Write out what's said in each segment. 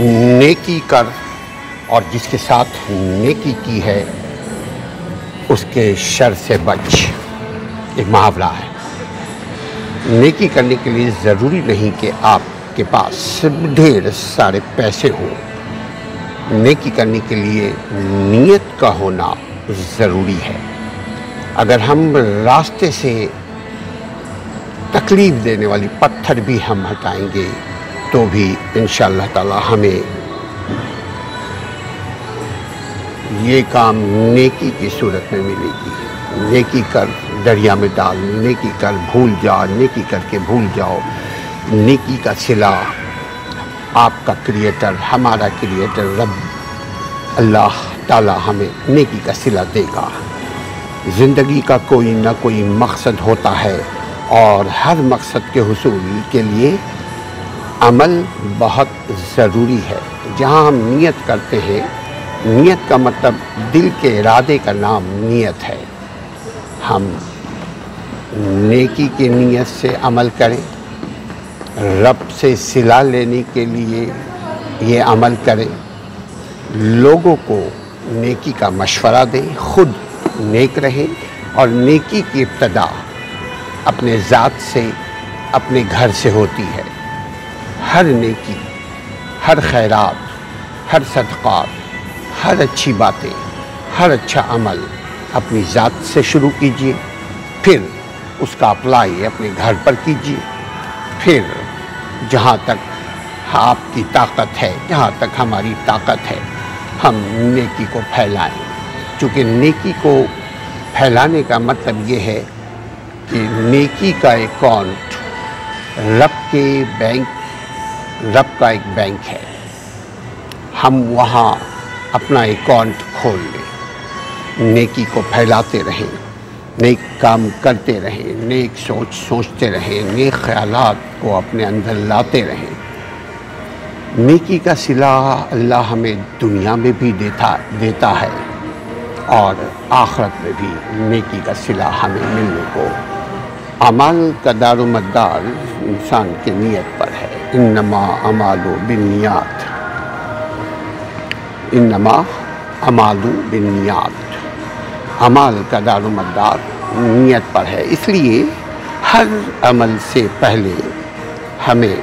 नेकी कर, और जिसके साथ नेकी की है उसके शर से बच। एक मुहावरा है। नेकी करने के लिए ज़रूरी नहीं कि आपके पास ढेर सारे पैसे हों। नेकी करने के लिए नीयत का होना ज़रूरी है। अगर हम रास्ते से तकलीफ़ देने वाली पत्थर भी हम हटाएंगे तो भी इंशाअल्लाह ताला हमें ये काम नेकी की सूरत में मिलेगी। नेकी कर दरिया में डाल, नेकी कर भूल जा, नेकी करके भूल जाओ। नेकी का सिला आपका क्रिएटर, हमारा क्रिएटर रब अल्लाह ताला हमें नेकी का सिला देगा। ज़िंदगी का कोई ना कोई मकसद होता है और हर मकसद के हुसूल के लिए अमल बहुत ज़रूरी है। जहाँ हम नियत करते हैं, नियत का मतलब दिल के इरादे का नाम नियत है। हम नेकी की नियत से अमल करें, रब से सिला लेने के लिए ये अमल करें, लोगों को नेकी का मशवरा दें, ख़ुद नेक रहें और नेकी की इब्तदा अपने ज़ात से, अपने घर से होती है। हर नेकी, हर खैरात, हर सदक़ात, हर अच्छी बातें, हर अच्छा अमल अपनी ज़ात से शुरू कीजिए, फिर उसका अप्लाई अपने घर पर कीजिए, फिर जहाँ तक आपकी ताकत है, जहाँ तक हमारी ताकत है, हम नेकी को फैलाएं। क्योंकि नेकी को फैलाने का मतलब ये है कि नेकी का अकाउंट रब का एक बैंक है। हम वहाँ अपना अकाउंट खोल लें, नेकी को फैलाते रहें, नेक काम करते रहें, नेक सोच सोचते रहें, नेक ख्यालात को अपने अंदर लाते रहें। नेकी का सिला अल्लाह हमें दुनिया में भी देता है और आखरत में भी नेकी का सिला हमें मिलने को। अमल का दारोमदार इंसान की नीयत पर है। इन्नमा अमालु बिन्नियात। अमल का दारोमदार नीयत पर है। इसलिए हर अमल से पहले हमें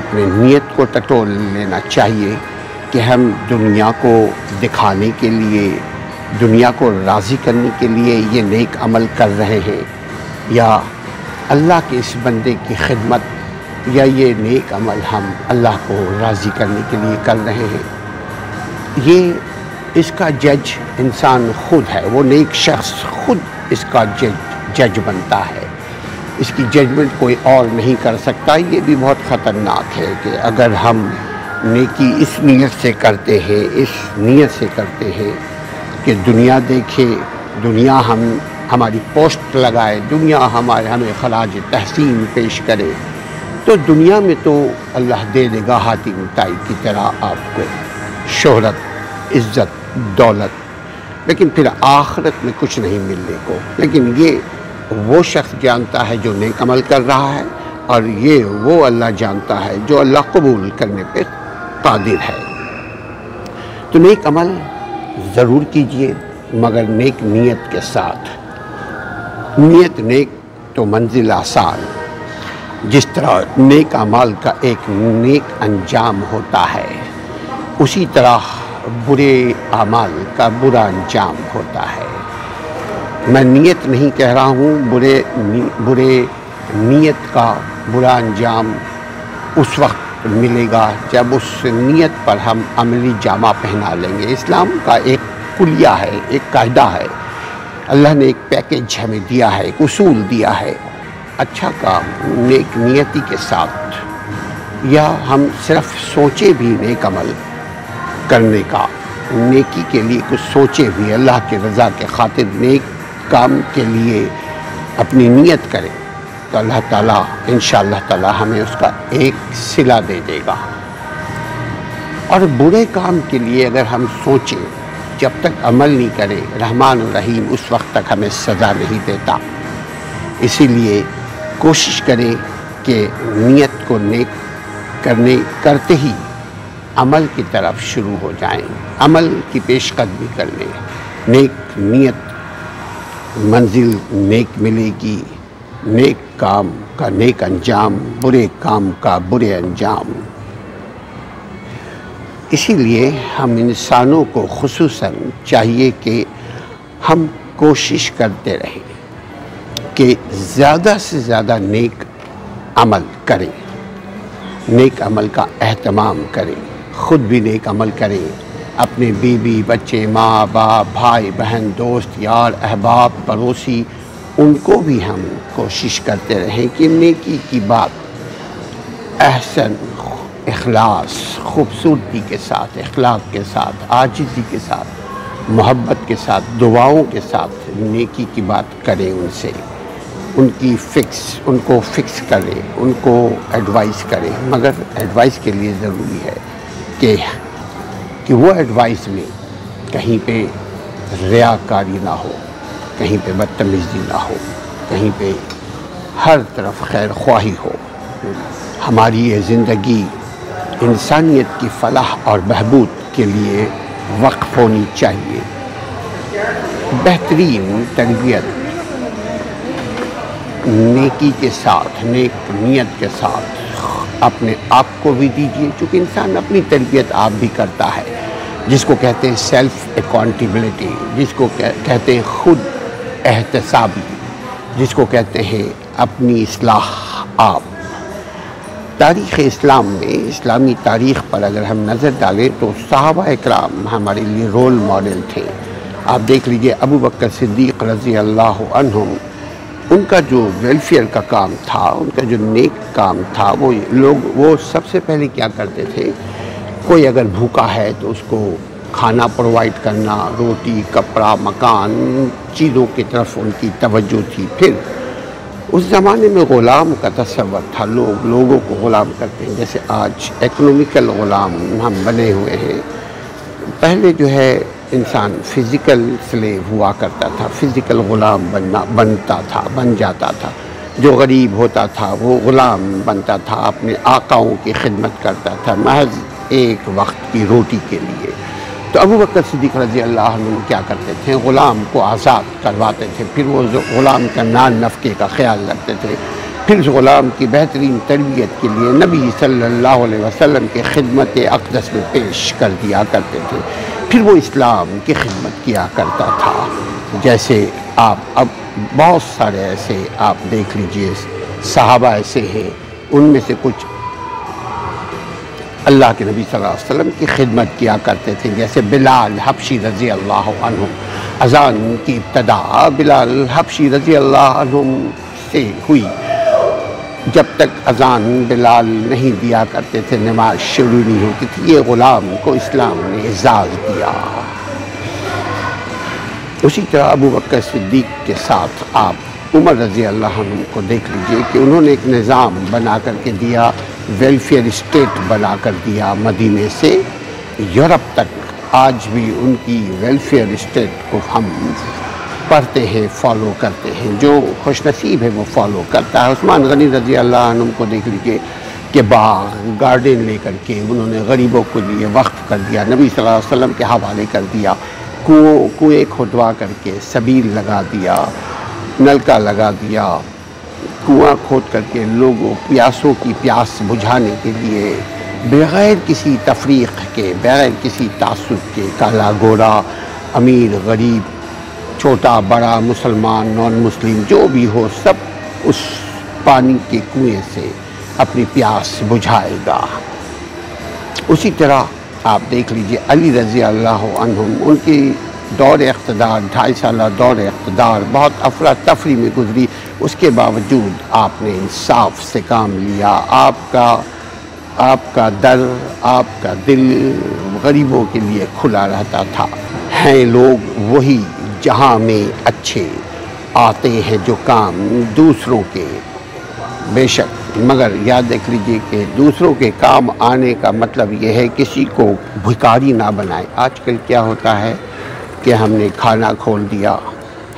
अपने नीयत को टटोल लेना चाहिए कि हम दुनिया को दिखाने के लिए, दुनिया को राज़ी करने के लिए ये नेक अमल कर रहे हैं, या अल्लाह के इस बंदे की खिदमत, या ये नेक अमल हम अल्लाह को राज़ी करने के लिए कर रहे हैं। ये इसका जज इंसान ख़ुद है। वो नेक शख्स ख़ुद इसका जज बनता है। इसकी जजमेंट कोई और नहीं कर सकता। ये भी बहुत ख़तरनाक है कि अगर हम नेकी इस नीयत से करते हैं, कि दुनिया देखे, दुनिया हमारी पोस्ट लगाए, दुनिया हमें खराज तहसीन पेश करे, तो दुनिया में तो अल्लाह दे देगा हाथी मिठाई की तरह आपको शोहरत, इज़्ज़त, दौलत, लेकिन फिर आखरत में कुछ नहीं मिलने को। लेकिन ये वो शख्स जानता है जो नेक अमल कर रहा है, और ये वो अल्लाह जानता है जो अल्लाह कबूल करने पे कादिर है। तो नेक अमल ज़रूर कीजिए, मगर नेक नीयत के साथ। नीयत नेक तो मंजिल आसान। जिस तरह नेक अमाल का एक नेक अंजाम होता है, उसी तरह बुरे अमाल का बुरा अंजाम होता है। मैं नीयत नहीं कह रहा हूँ, बुरे नीयत का बुरा अंजाम उस वक्त मिलेगा जब उस नीयत पर हम अमली जामा पहना लेंगे। इस्लाम का एक कुलिया है, एक कायदा है। अल्लाह ने एक पैकेज हमें दिया है, एक उसूल दिया है। अच्छा काम नेक नियति के साथ, या हम सिर्फ सोचे भी नेक अमल करने का, नेकी के लिए कुछ सोचे भी, अल्लाह के रज़ा के खातिर नेक काम के लिए अपनी नीयत करें, तो अल्लाह ताला इंशाअल्लाह ताला हमें उसका एक सिला दे देगा। और बुरे काम के लिए अगर हम सोचें, जब तक अमल नहीं करें, रहमान रहीम उस वक्त तक हमें सज़ा नहीं देता। इसीलिए कोशिश करें कि नीयत को नेक करते ही अमल की तरफ शुरू हो जाएं, अमल की पेशकदमी कर लें। नेक नीयत, मंजिल नेक मिलेगी। नेक काम का नेक अंजाम, बुरे काम का बुरे अंजाम। इसीलिए हम इंसानों को खुसूसन चाहिए कि हम कोशिश करते रहें कि ज़्यादा से ज़्यादा नेक अमल करें, नेक अमल का अहतमाम करें, ख़ुद भी नेक अमल करें, अपने बीवी बच्चे माँ बाप भाई बहन दोस्त यार अहबाब पड़ोसी उनको भी हम कोशिश करते रहें कि नेकी की बात एहसन, इखलास, खूबसूरती के साथ, इखलाक के साथ, आजिज़ी के साथ, मोहब्बत के साथ, दुआओं के साथ नेकी की बात करें। उनसे उनको फ़िक्स करें, उनको एडवाइस करें। मगर एडवाइस के लिए ज़रूरी है कि वो एडवाइस में कहीं पे रियाकारी ना हो, कहीं पे बदतमीज़ी ना हो, कहीं पे हर तरफ खैर ख्वाही हो। हमारी ये ज़िंदगी इंसानियत की फलाह और बहबूद के लिए वक्फ होनी चाहिए। बेहतरीन तरबियत नेकी के साथ, नेक नीयत के साथ अपने आप को भी दीजिए, क्योंकि इंसान अपनी तरबियत आप भी करता है, जिसको कहते हैं सेल्फ़ अकाउंटेबिलिटी, जिसको कहते हैं ख़ुद एहतसाबी, जिसको कहते हैं अपनी इस्लाह आप। तारीख़ इस्लाम में, इस्लामी तारीख़ पर अगर हम नज़र डालें तो सहाबा इकराम हमारे लिए रोल मॉडल थे। आप देख लीजिए अबू बकर सिद्दीक़ रज़ी अल्लाहु अन्हुम, उनका जो वेलफेयर का काम था, उनका जो नेक काम था, वो सबसे पहले क्या करते थे, कोई अगर भूखा है तो उसको खाना प्रोवाइड करना, रोटी कपड़ा मकान चीज़ों की तरफ उनकी तवज्जो थी। फिर उस ज़माने में ग़ुलाम का तस्वर था, लोगों को ग़ुलाम करते हैं, जैसे आज इकोनॉमिकल ग़ुलाम हम बने हुए हैं। पहले जो है इंसान फिज़िकल स्लेव हुआ करता था, फिज़िकल ग़ुलाम बन जाता था। जो गरीब होता था वो ग़ुलाम बनता था, अपने आकाओं की खिदमत करता था महज एक वक्त की रोटी के लिए। तो अबू बकर सिद्दीक़ रज़ी अल्लाह अन्हु क्या करते थे, ग़ुलाम को आज़ाद करवाते थे, फिर वो ग़ुलाम का नान नफ़के का ख्याल रखते थे, फिर उस ग़ुलाम की बेहतरीन तरबियत के लिए नबी सल्लल्लाहु अलैहि वसल्लम की खिदमत अक़दस में पेश कर दिया करते थे, फिर वो इस्लाम की खिदमत किया करता था। जैसे आप अब बहुत सारे ऐसे आप देख लीजिए सहाबा ऐसे हैं, उनमें से कुछ अल्लाह के नबी सल्लल्लाहु अलैहि वसल्लम की खिदमत किया करते थे, जैसे बिलाल हबशी रज़ी अल्लाहु अन्हु। अज़ान की इब्तदा बिलाल हबशी रज़ी अल्लाहु अन्हु से हुई, जब तक अज़ान बिलाल नहीं दिया करते थे नमाज शुरू नहीं होती थी। ये ग़ुलाम को इस्लाम ने इजाज़ दिया। उसी तरह अबू बकर सिद्दीक़ के साथ आप उमर रज़ी अल्लाह अन्हु को देख लीजिए कि उन्होंने एक निज़ाम बना करके दिया, वेलफेयर स्टेट बना कर दिया मदीने से यूरोप तक। आज भी उनकी वेलफेयर स्टेट को हम पढ़ते हैं, फॉलो करते हैं, जो खुशनसीब है वो फॉलो करता है। उस्मान गनी रज़ी अल्लाह अन्हु को देख लीजिए कि बाग गार्डन लेकर के उन्होंने गरीबों के लिए वक्फ कर दिया, नबी सल्लल्लाहु अलैहि वसल्लम के हवाले कर दिया, कुएँ खुदवा करके सबील लगा दिया, नलका लगा दिया, कुआँ खोद करके लोगों प्यासों की प्यास बुझाने के लिए बग़ैर किसी तफरीक़ के, बग़ैर किसी तासुब के, काला गोरा अमीर गरीब छोटा बड़ा मुसलमान नॉन मुस्लिम जो भी हो सब उस पानी के कुएं से अपनी प्यास बुझाएगा। उसी तरह आप देख लीजिए अली रज़ी अल्लाह अन्हु, उनकी दौर इक़्तिदार 2.5 साल दौर इक़्तिदार बहुत अफरा तफरी में गुजरी, उसके बावजूद आपने इंसाफ से काम लिया। आपका दर, आपका दिल गरीबों के लिए खुला रहता था। हैं लोग वही जहाँ में अच्छे आते हैं जो काम दूसरों के, बेशक मगर याद रख लीजिए कि दूसरों के काम आने का मतलब यह है किसी को भिखारी ना बनाए। आजकल क्या होता है कि हमने खाना खोल दिया,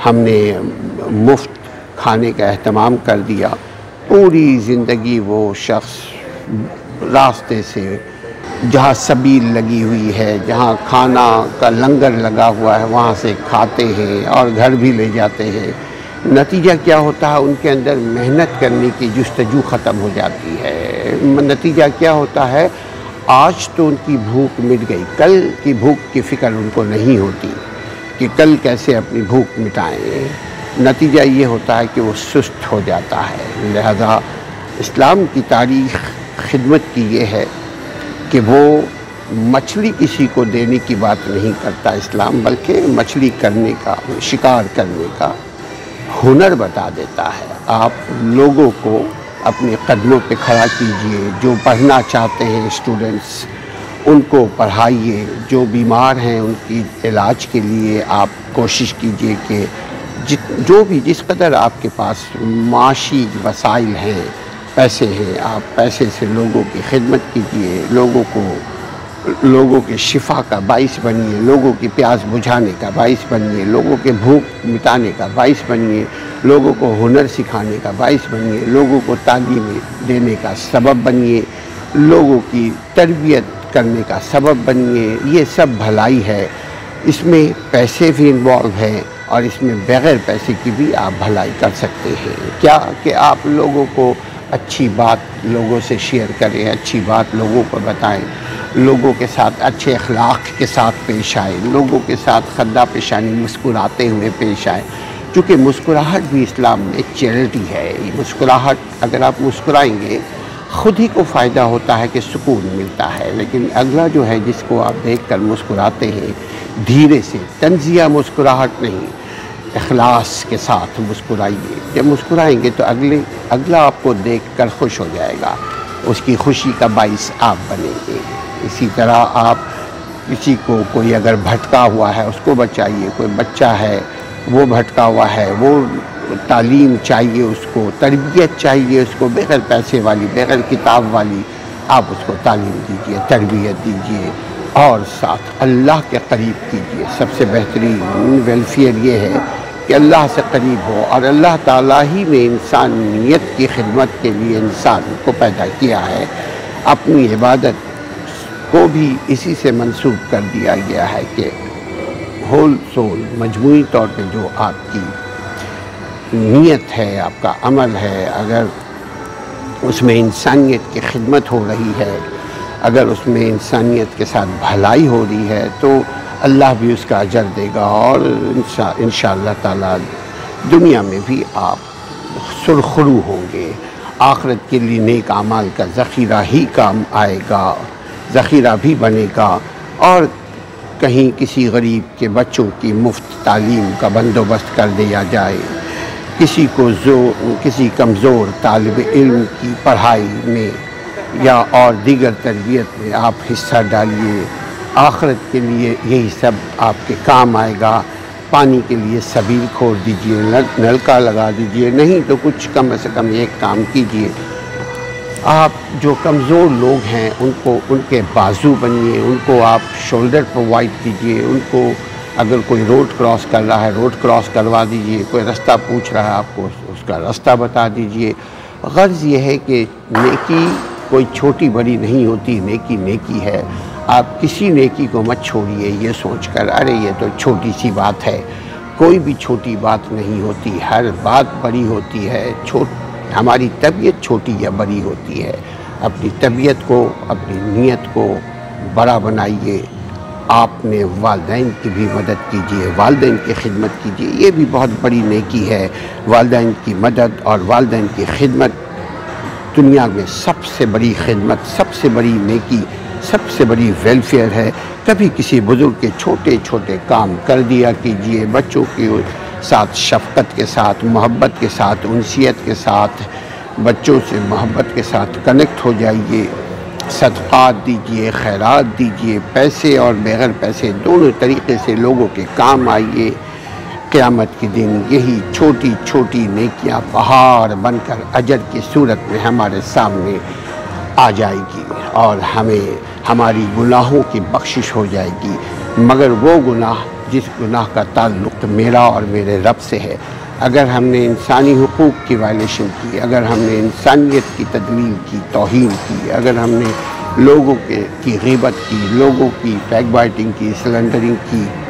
हमने मुफ्त खाने का अहतमाम कर दिया, पूरी ज़िंदगी वो शख्स रास्ते से जहाँ सबील लगी हुई है, जहाँ खाना का लंगर लगा हुआ है, वहाँ से खाते हैं और घर भी ले जाते हैं। नतीजा क्या होता है, उनके अंदर मेहनत करने की जुस्तजू ख़त्म हो जाती है। नतीजा क्या होता है, आज तो उनकी भूख मिट गई, कल की भूख की फ़िक्र उनको नहीं होती कि कल कैसे अपनी भूख मिटाएं। नतीजा ये होता है कि वो सुस्त हो जाता है। लिहाजा इस्लाम की तारीख़ खिदमत की ये है कि वो मछली किसी को देने की बात नहीं करता इस्लाम, बल्कि मछली करने का, शिकार करने का हुनर बता देता है। आप लोगों को अपने कदमों पे खड़ा कीजिए, जो पढ़ना चाहते हैं स्टूडेंट्स उनको पढ़ाइए, जो बीमार हैं उनकी इलाज के लिए आप कोशिश कीजिए कि जो भी जिस कदर आपके पास माशी वसाइल हैं, पैसे हैं, आप पैसे से लोगों की खिदमत कीजिए, लोगों के शिफा का बाइस बनिए, लोगों की प्यास बुझाने का बाइस बनिए, लोगों के भूख मिटाने का बाइस बनिए, लोगों को हुनर सिखाने का बाइस बनिए, लोगों को तालीम देने का सबब बनिए, लोगों की तरबियत करने का सबब बनिए। ये सब भलाई है, इसमें पैसे भी इन्वॉल्व हैं और इसमें बग़ैर पैसे की भी आप भलाई कर सकते हैं। क्या कि आप लोगों को अच्छी बात लोगों से शेयर करें, अच्छी बात लोगों को बताएं, लोगों के साथ अच्छे अखलाक के साथ पेश आए, लोगों के साथ खद्दा पेशानी मुस्कुराते हुए पेश आए, क्योंकि मुस्कुराहट भी इस्लाम में चैरिटी है। मुस्कुराहट, अगर आप मुस्कुराएंगे ख़ुद ही को फ़ायदा होता है कि सुकून मिलता है, लेकिन अगला जो है जिसको आप देख कर मुस्कुराते हैं धीरे से, तंजिया मुस्कुराहट नहीं, इखलास के साथ मुस्कुराइए। जब मुस्कुराएंगे तो अगला आपको देख कर खुश हो जाएगा, उसकी खुशी का बाइस आप बनेंगे। इसी तरह आप किसी को, कोई अगर भटका हुआ है उसको बचाइए, कोई बच्चा है वो भटका हुआ है, वो तालीम चाहिए, उसको तरबियत चाहिए, उसको बग़ैर पैसे वाली, बग़ैर किताब वाली आप उसको तालीम दीजिए, तरबियत दीजिए और साथ अल्लाह के करीब कीजिए। सबसे बेहतरीन वेलफेयर ये है कि अल्लाह से करीब हो, और अल्लाह ताला ही ने इंसानियत की खिदमत के लिए इंसान को पैदा किया है। अपनी इबादत को भी इसी से मंसूब कर दिया गया है कि होल सोल, मजमूई तौर पे जो आपकी नीयत है, आपका अमल है, अगर उसमें इंसानियत की खिदमत हो रही है, अगर उसमें इंसानियत के साथ भलाई हो रही है, तो अल्लाह भी उसका अजर देगा और इंशाअल्लाह ताला दुनिया में भी आप सुरखरू होंगे। आखिरत के लिए नेक आमाल का ज़ख़ीरा ही काम आएगा, ज़ख़ीरा भी बनेगा और कहीं किसी गरीब के बच्चों की मुफ्त तालीम का बंदोबस्त कर दिया जाए, किसी कमज़ोर तालिब इल्म की पढ़ाई में या और दीगर तरबियत में आप हिस्सा डालिए। आखिरत के लिए यही सब आपके काम आएगा। पानी के लिए सबील खोल दीजिए, नलका लगा दीजिए, नहीं तो कुछ कम से कम एक काम कीजिए। आप जो कमज़ोर लोग हैं उनके बाजू बनिए, उनको आप शोल्डर प्रोवाइड कीजिए, उनको अगर कोई रोड क्रॉस कर रहा है रोड क्रॉस करवा दीजिए, कोई रास्ता पूछ रहा है आपको उसका रास्ता बता दीजिए। गर्ज़ ये है कि नेकी कोई छोटी बड़ी नहीं होती, नेकी नेकी है। आप किसी नेकी को मत छोड़िए ये सोचकर अरे ये तो छोटी सी बात है। कोई भी छोटी बात नहीं होती, हर बात बड़ी होती है। हमारी तबीयत छोटी या बड़ी होती है। अपनी तबीयत को, अपनी नीयत को बड़ा बनाइए। आपने वालदैन की भी मदद कीजिए, वालदैन की खिदमत कीजिए, ये भी बहुत बड़ी नेकी है। वालदैन की मदद और वालदैन की खिदमत दुनिया में सबसे बड़ी खिदमत, सबसे बड़ी नेकी, सबसे बड़ी वेलफेयर है। कभी किसी बुज़ुर्ग के छोटे छोटे काम कर दिया कीजिए, बच्चों के साथ शफ़क़त के साथ, मोहब्बत के साथ, उनसियत के साथ, बच्चों से मोहब्बत के साथ कनेक्ट हो जाइए। सदक़ात दीजिए, खैरात दीजिए, पैसे और बग़ैर पैसे दोनों तरीक़े से लोगों के काम आइए। क़यामत के दिन यही छोटी छोटी नेकियां पहाड़ बनकर अजर की सूरत में हमारे सामने आ जाएगी और हमें हमारी गुनाहों की बख्शिश हो जाएगी। मगर वो गुनाह जिस गुनाह का ताल्लुक़ मेरा और मेरे रब से है, अगर हमने इंसानी हुकूक़ की वायलेशन की, अगर हमने इंसानियत की तजलील की, तौहीन की, अगर हमने लोगों की गीबत की, लोगों की बैकबाइटिंग की, स्लेंडरिंग की।